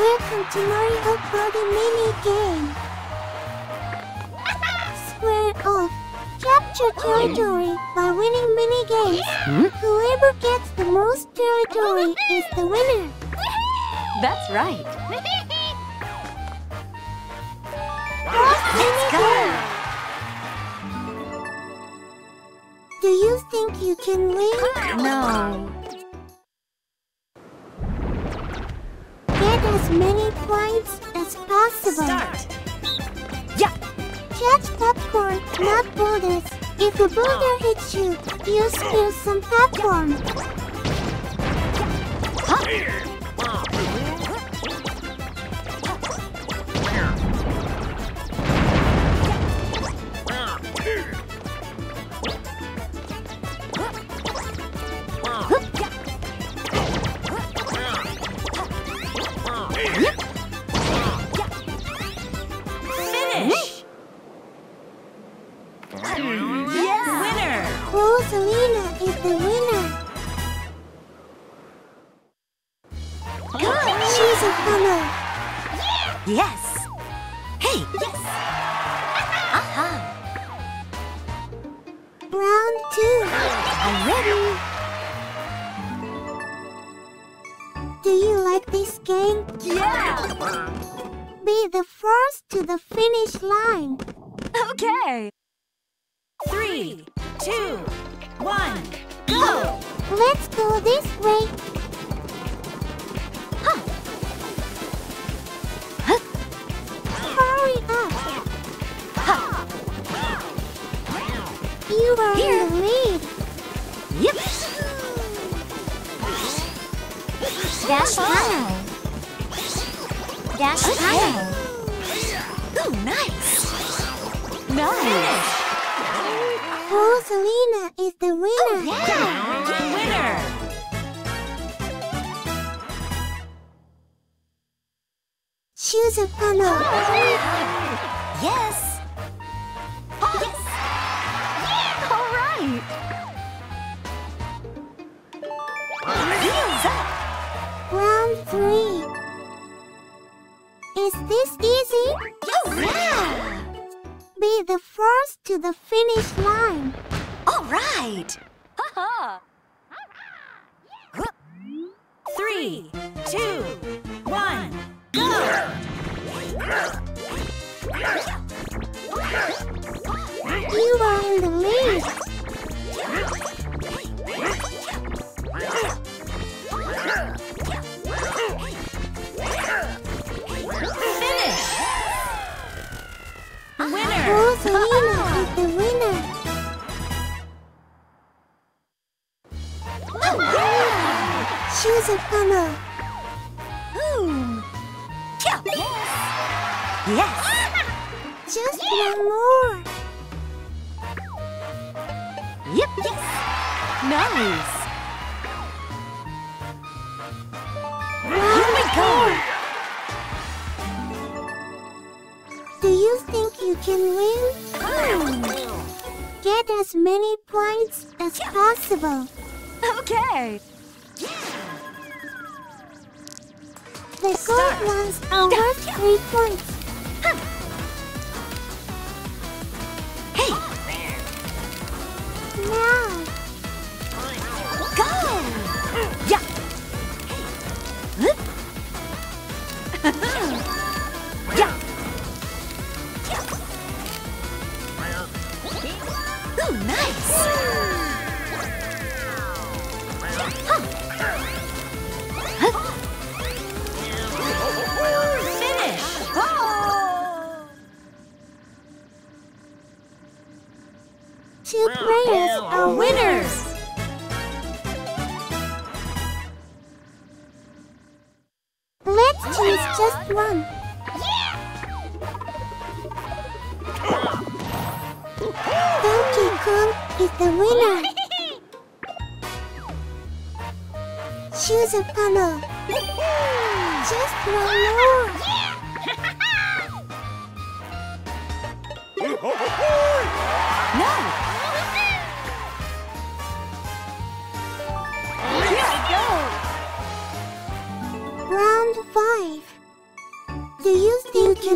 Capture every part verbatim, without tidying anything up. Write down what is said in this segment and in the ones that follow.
Welcome to Mario Party mini game. Square off. Capture territory by winning mini games. Hmm? Whoever gets the most territory is the winner. That's right. Let's go. Do you think you can win? No. Get as many points as possible. Start. Yeah. Catch popcorn, not boulders. If a boulder hits you, you spill some popcorn.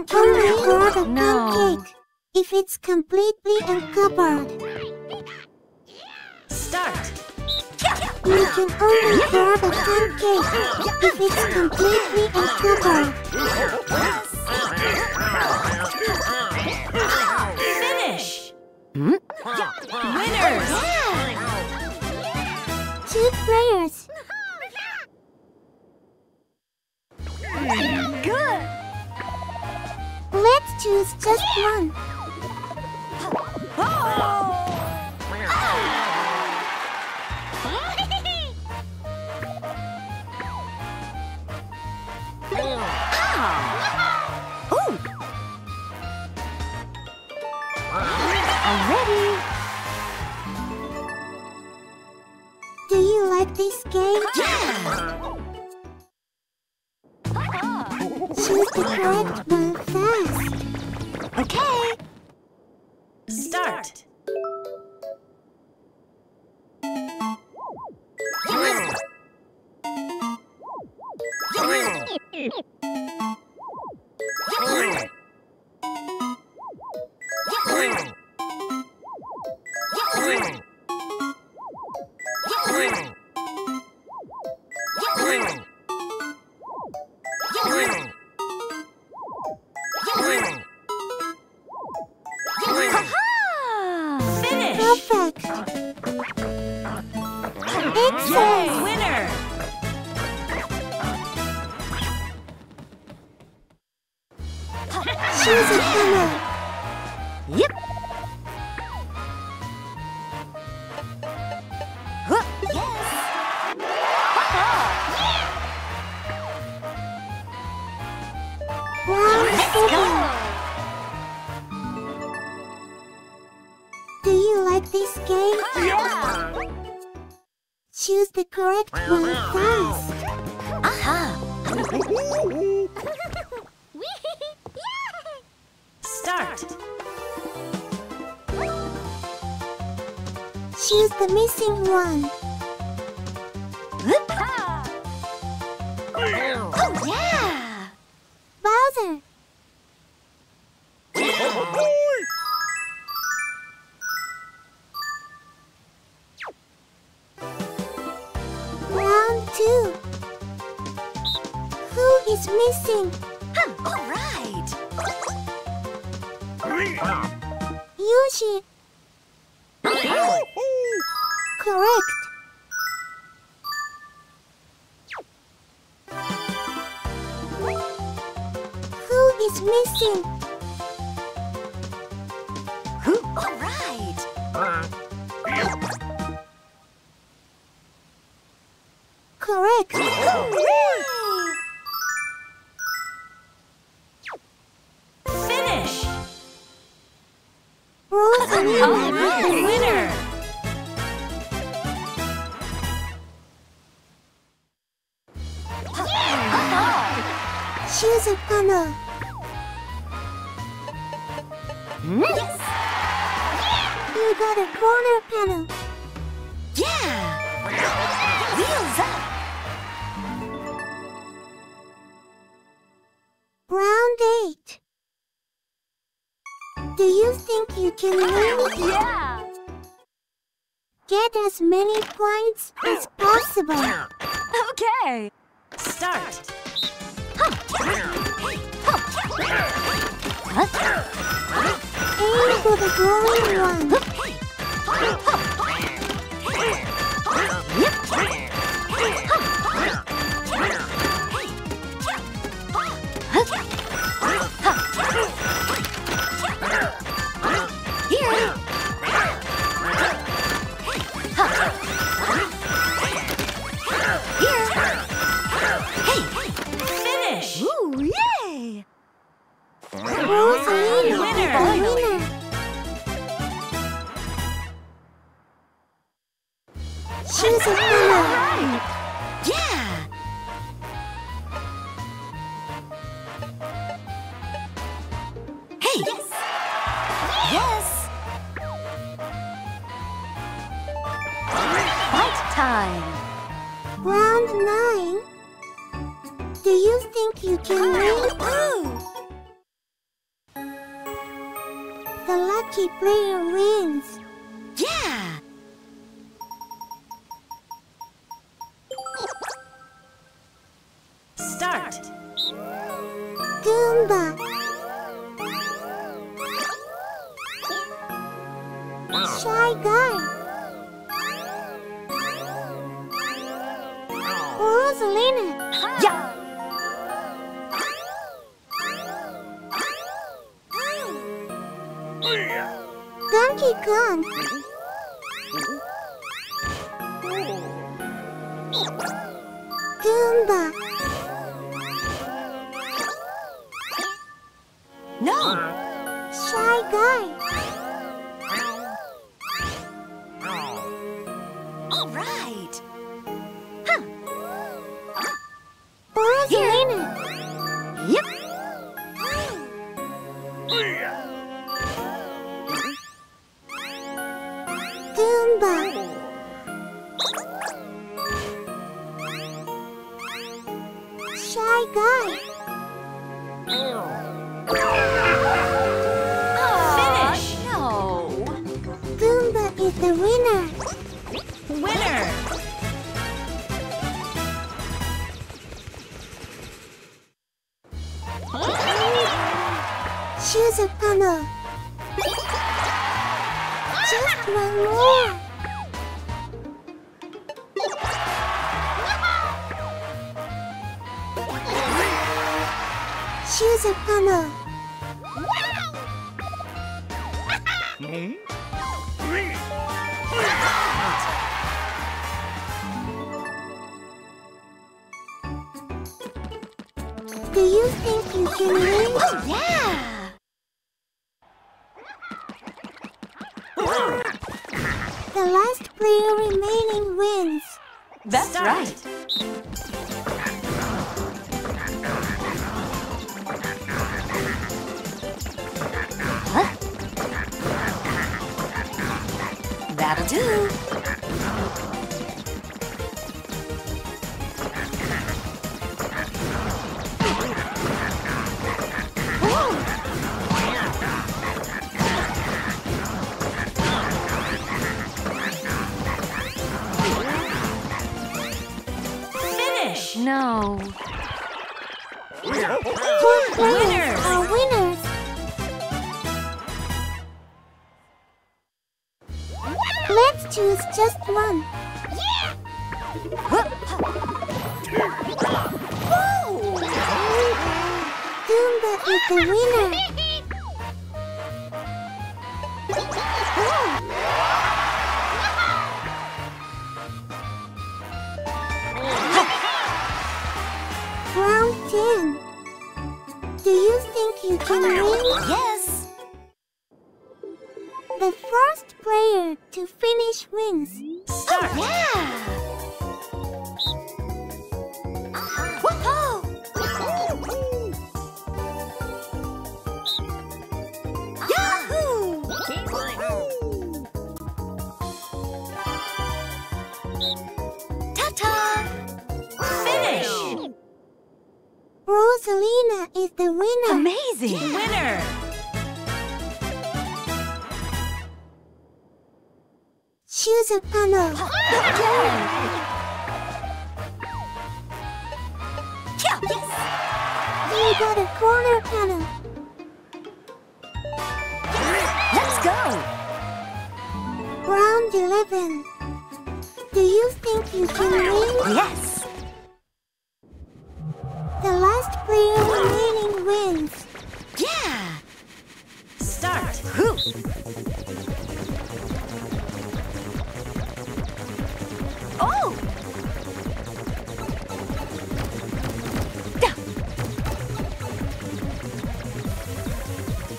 can only have a no. cupcake if it's completely uncovered. Start. You can only have a cupcake if it's completely uncovered. Finish. Hmm? Winners. Yeah. Two players. Good. Let's choose just one. Oh. Oh. Ooh. Already. Do you like this game? Yeah. Choose the correct one fast. Okay. Start. As many points as possible. Okay. Start. Aim for the glowing one. Here. Rosalina, winner. winner! She's a winner! Right. Yeah! Hey! Yes! Yes! Fight time! Round nine. Do you think you can win? lucky player wins. Yeah! Start. Goomba. Shy Guy. Rosalina. Yeah! Donkey Kong. Goomba. No! Shy Guy. All right. Huh. Rosalina. Yep. Goomba. Shy Guy. Oh, finish! No. Goomba is the winner. Winner! Choose a pummel. Just one more. Choose a pummel. Do you think you can win? Oh, yeah! The last player remaining wins. That's Start. Right. Huh? That'll do. No. Four players are winners. Let's choose just one. Yeah. Goomba is the winner. ten. Do you think you can win? Yes! The first player to finish wins. Start! Oh, yeah! Woohoo! Yahoo! Ta-ta! Finish! Rosalina is the winner. Amazing! Yeah. Winner! Choose a pummel. Yes. You got a corner pummel. Let's go! Round eleven. Do you think you can win? Yes! The last player remaining wins. Yeah! Start! Who? Oh! Yeah!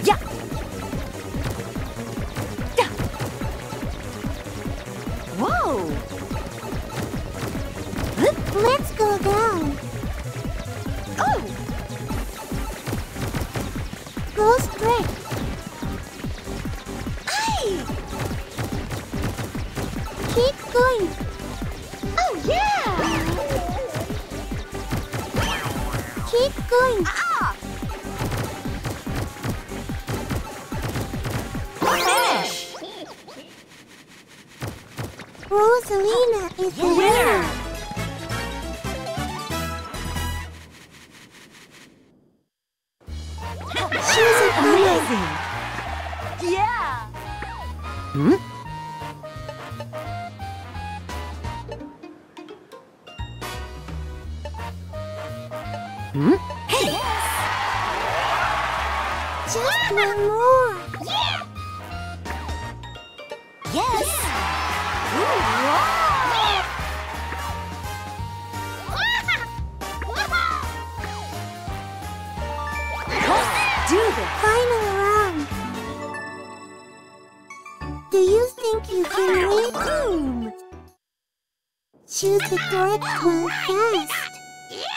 Yeah! Yeah! Whoa! Let's go down. Go straight. Aye. Keep going. Oh yeah. Keep going. Ah. Okay. Rosalina is the winner! She's a amazing! Yeah! Hmm? Hmm? Hey! Yes. Just one more! Yeah! Yes! Yeah. Ooh, wow. Do the final round. Do you think you can win? Boom. Choose the correct one first.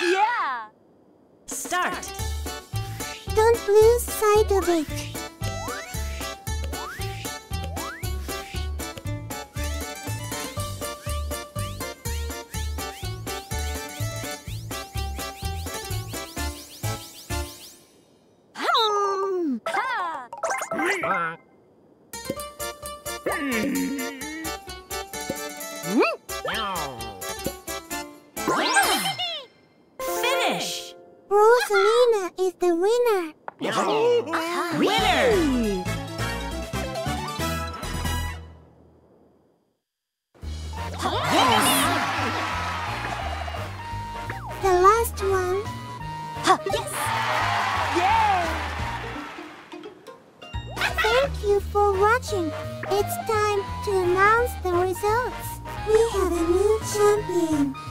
Yeah. Start. Don't lose sight of it. It's time to announce the results. We have a new champion.